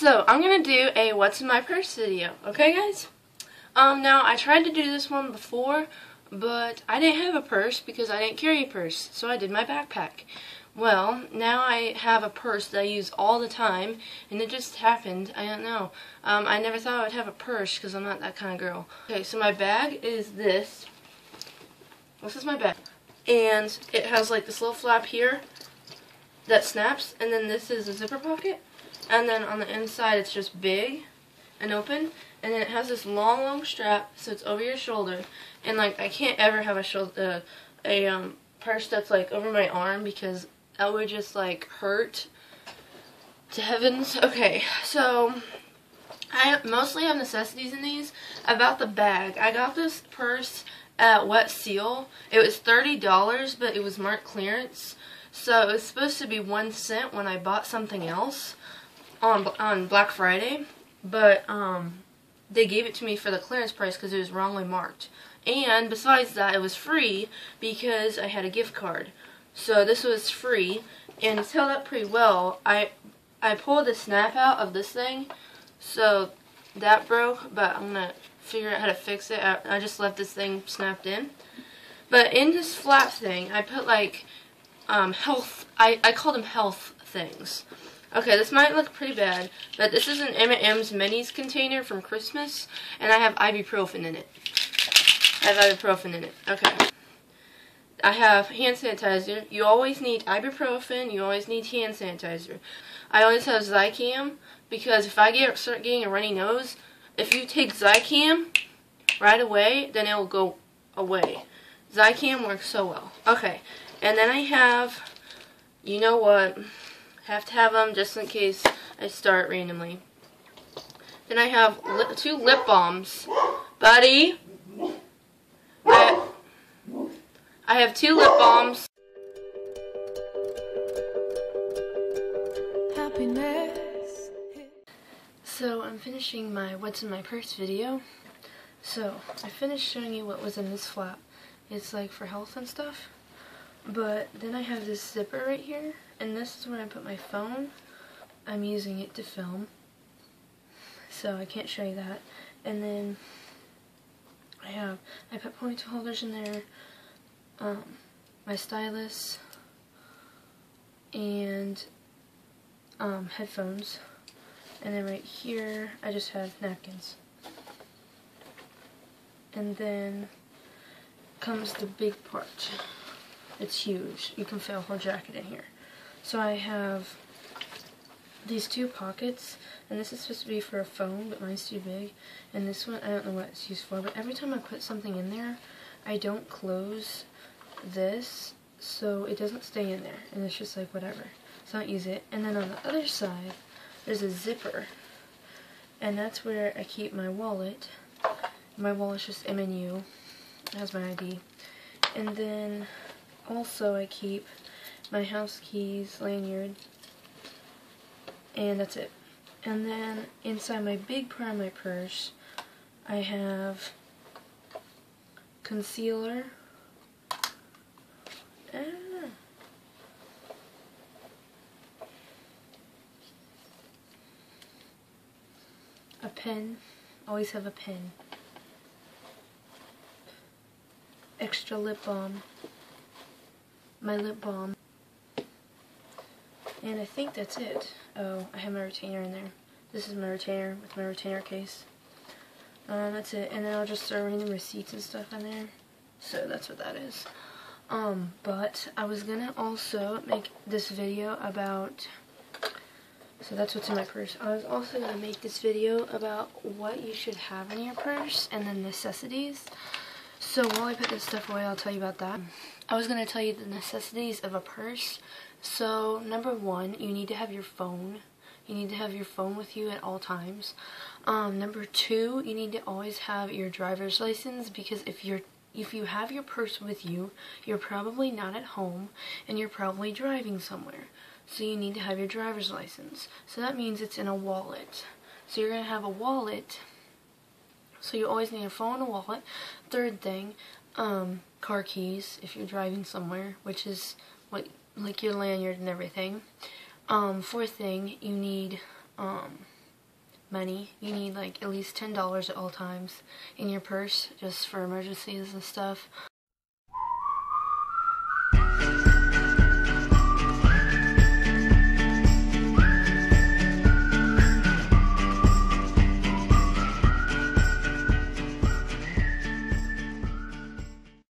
So I'm gonna do a what's in my purse video, okay guys? Now I tried to do this one before, but I didn't have a purse because I didn't carry a purse, so I did my backpack. Well, now I have a purse that I use all the time, and it just happened. I don't know. I never thought I would have a purse because I'm not that kind of girl. Okay, so my bag is this. This is my bag. And it has like this little flap here that snaps, and then this is a zipper pocket. And then on the inside it's just big and open, and then it has this long, long strap, so it's over your shoulder. And like, I can't ever have a purse that's like over my arm because that would just like hurt to heavens. Okay, so I mostly have necessities in these. About the bag, I got this purse at Wet Seal. It was $30, but it was marked clearance, so it was supposed to be 1 cent when I bought something else on Black Friday, but they gave it to me for the clearance price because it was wrongly marked. And besides that, it was free because I had a gift card, so this was free, and it's held up pretty well. I pulled the snap out of this thing, so that broke, but I'm gonna figure out how to fix it. I just left this thing snapped in, but in this flap thing I put like health, I call them health things. Okay, this might look pretty bad, but this is an M&M's Minis container from Christmas, and I have ibuprofen in it. Okay. I have hand sanitizer. You always need ibuprofen. You always need hand sanitizer. I always have Zicam, because if I start getting a runny nose, if you take Zicam right away, then it will go away. Zicam works so well. Okay, and then I have, you know what, have to have them just in case I start randomly. Then I have two lip balms. Buddy! I have two lip balms. Happiness. So I'm finishing my what's in my purse video. So I finished showing you what was in this flap. It's like for health and stuff. But then I have this zipper right here, and this is where I put my phone. I'm using it to film, so I can't show you that. And then I put ponytail holders in there, my stylus, and headphones. And then right here I just have napkins. And then comes the big part. It's huge. You can fit a whole jacket in here. So I have these two pockets, and this is supposed to be for a phone, but mine's too big. And this one, I don't know what it's used for, but every time I put something in there, I don't close this, so it doesn't stay in there. And it's just like whatever. So I don't use it. And then on the other side, there's a zipper. And that's where I keep my wallet. My wallet's just M&U. It has my ID. And then also I keep my house keys, lanyard, and that's it. And then inside my big part of my purse I have concealer, a pen, always have a pen, extra lip balm, my lip balm, and I think that's it. Oh, I have my retainer in there. This is my retainer with my retainer case. That's it. And then I'll just throw random receipts and stuff in there. So that's what that is. But I was gonna also make this video about, so that's what's in my purse. I was also gonna make this video about what you should have in your purse and the necessities. So while I put this stuff away, I'll tell you about that. I was going to tell you the necessities of a purse. So number one, you need to have your phone. You need to have your phone with you at all times. Number two, you need to always have your driver's license, because if you have your purse with you, you're probably not at home and you're probably driving somewhere. So you need to have your driver's license. So that means it's in a wallet. So you're going to have a wallet. So you always need a phone, a wallet. Third thing, car keys if you're driving somewhere, which is what, like your lanyard and everything. Fourth thing, you need money. You need like at least $10 at all times in your purse just for emergencies and stuff.